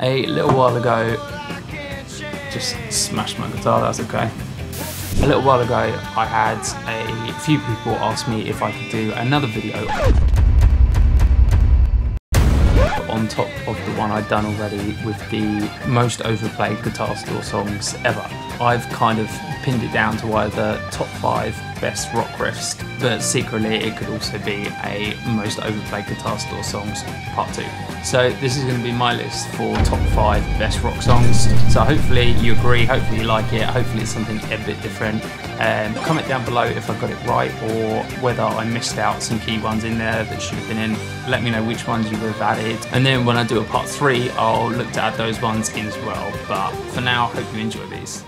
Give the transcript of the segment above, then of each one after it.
a little while ago, just smashed my guitar, that's okay. A little while ago I had a few people ask me if I could do another video on top of the one I'd done already with the most overplayed Guitar Store songs ever. I've kind of pinned it down to either top 5 best rock riffs, but secretly it could also be a most overplayed Guitar Store songs part 2. So this is going to be my list for top 5 best rock songs. So hopefully you agree, hopefully you like it, hopefully it's something a bit different. Comment down below if I got it right or whether I missed out some key ones in there that should have been in. Let me know which ones you would have added, and then when I do a part 3 I'll look to add those ones in as well. But for now, hope you enjoy these.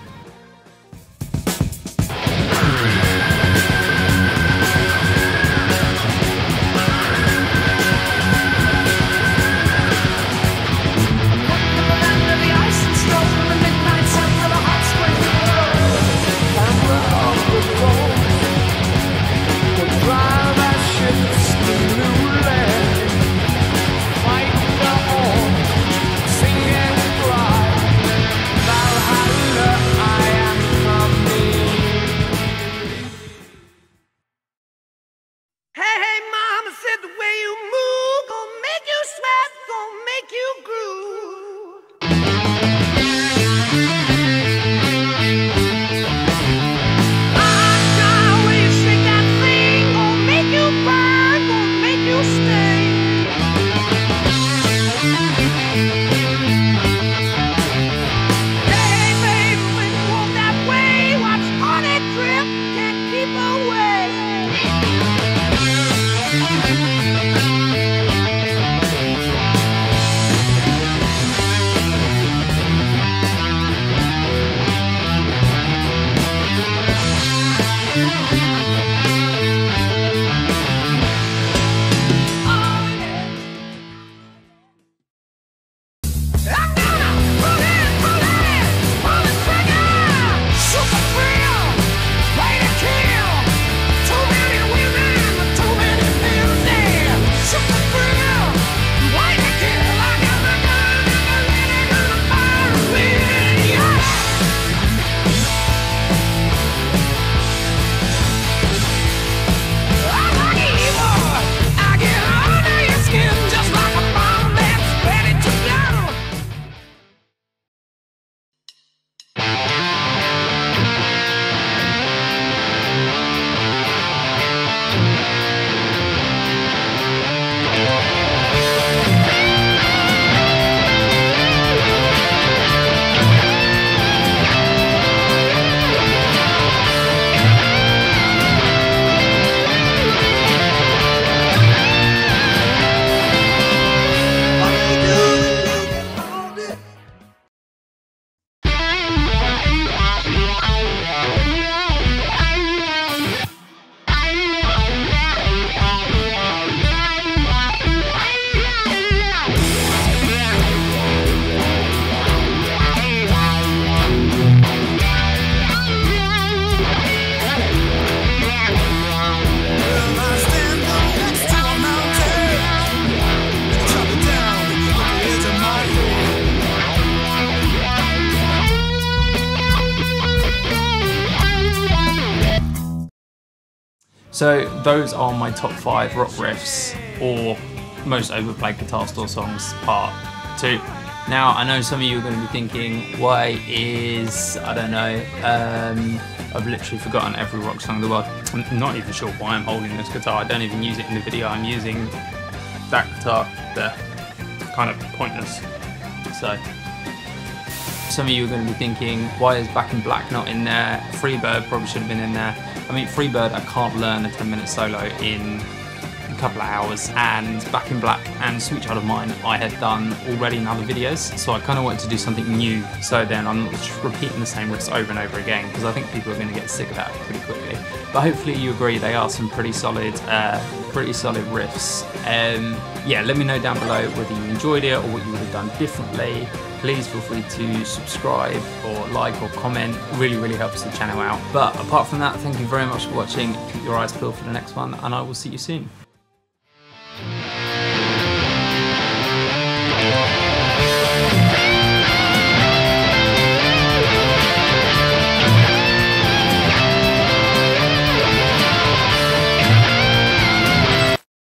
So those are my top 5 rock riffs or most overplayed Guitar Store songs part 2. Now I know some of you are going to be thinking, why is, I don't know, I've literally forgotten every rock song in the world. I'm not even sure why I'm holding this guitar, I don't even use it in the video, I'm using that guitar there, kind of pointless. So some of you are going to be thinking, why is Back in Black not in there? Freebird probably should have been in there. I mean, Freebird, I can't learn a 10-minute solo in a couple of hours, and Back in Black and Sweet Child of Mine I had done already in other videos, so I kind of wanted to do something new, so then I'm not just repeating the same riffs over and over again, because I think people are going to get sick of that pretty quickly. But hopefully you agree they are some pretty solid riffs. Yeah, let me know down below whether you enjoyed it or what you would have done differently. Please feel free to subscribe or like or comment, really helps the channel out. But apart from that, thank you very much for watching, keep your eyes peeled for the next one, and I will see you soon.